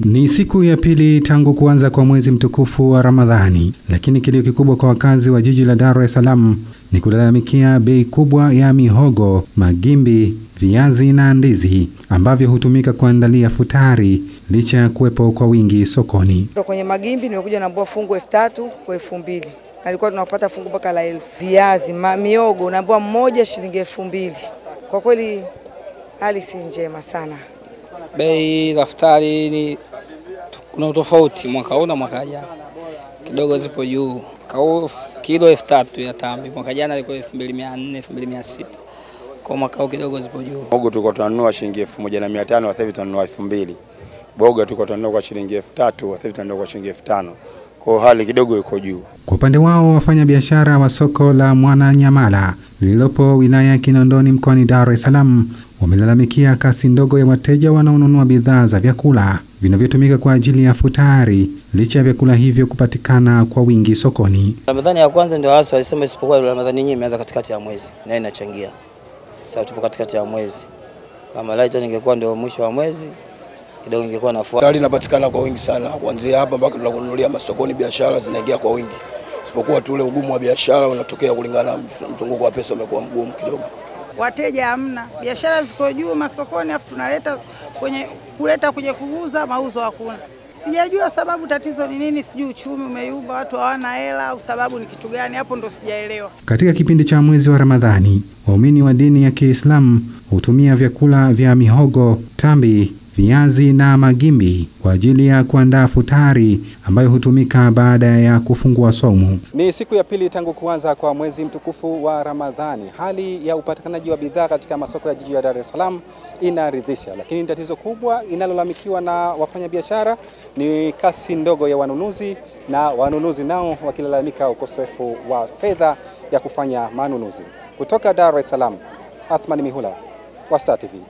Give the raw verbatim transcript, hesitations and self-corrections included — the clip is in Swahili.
Ni siku ya pili tangu kuanza kwa mwezi mtukufu wa Ramadhani, lakini kilio kikubwa kwa wakazi wa jiji la Dar es Salaam ni kulalamikia bei kubwa ya mihogo, magimbi, viazi na ndizi ambavyo hutumika kuandalia futari licha ya kuwepo kwa wingi sokoni. Kwenye magimbi nimekuja na mbua fungu elfu tatu kwa elfu mbili. Alikuwa tunapata fungu mpaka la elfu. Viazi, ma, mihogo na mbua moja shilingi elfu mbili. Kwa kweli hali si njema sana. Bei za futari ni kuna utofauti mwaka huu na mwaka jana. Kidogo zipo juu. Kilo elfu tatu ya tambi mwaka jana ilikuwa elfu mbili mia nne, elfu mbili mia sita. Kwa mwaka huu kidogo zipo juu. Mihogo tulikuwa tunanunua shilingi elfu moja mia tano, sasa hivi tunanunua elfu mbili. Boga tulikuwa tunanunua kwa shilingi elfu tatu, sasa hivi tunanunua kwa shilingi elfu tano. Kwa hali kidogo iko juu. Kwa upande wao wafanya biashara wa Soko la Mwananyamala lililopo wilaya ya Kinondoni mkoani Dar es Salaam wamelalamikia kasi ndogo ya wateja wanaonunua bidhaa za vyakula vinavyotumika kwa ajili ya futari licha ya vyakula hivyo kupatikana kwa wingi sokoni. Ramadhani ya kwanza ndio hasa walisema, isipokuwa Ramadhani yenyewe imeanza katikati ya mwezi na inachangia. Sasa tupo katikati ya mwezi. Kama laita ningekuwa ndio mwisho wa mwezi kidogo ingekuwa nafuu. Futari inapatikana kwa wingi sana kuanzia hapa mpaka tunakununulia masokoni, biashara zinaingia kwa wingi. Isipokuwa tu ule ugumu wa biashara unatokea kulingana na mzunguko wa pesa umekuwa mgumu kidogo. Wateja hamna, biashara ziko juu masokoni, afu tunaleta kwenye kuleta kwenye kuuza, mauzo hakuna. Sijajua sababu tatizo ni nini, sijui uchumi umeyumba, watu hawana hela au sababu ni kitu gani, hapo ndo sijaelewa. Katika kipindi cha mwezi wa Ramadhani, waumini wa dini ya Kiislamu hutumia vyakula vya mihogo, tambi, viazi na magimbi kwa ajili ya kuandaa futari ambayo hutumika baada ya kufungua somo. Ni siku ya pili tangu kuanza kwa mwezi mtukufu wa Ramadhani. Hali ya upatikanaji wa bidhaa katika masoko ya jiji ya Dar es Salaam inaridhisha, lakini tatizo kubwa inalalamikiwa na wafanyabiashara ni kasi ndogo ya wanunuzi, na wanunuzi nao wakilalamika ukosefu wa fedha ya kufanya manunuzi. Kutoka Dar es Salaam, Athmani Mihula wa Star T V.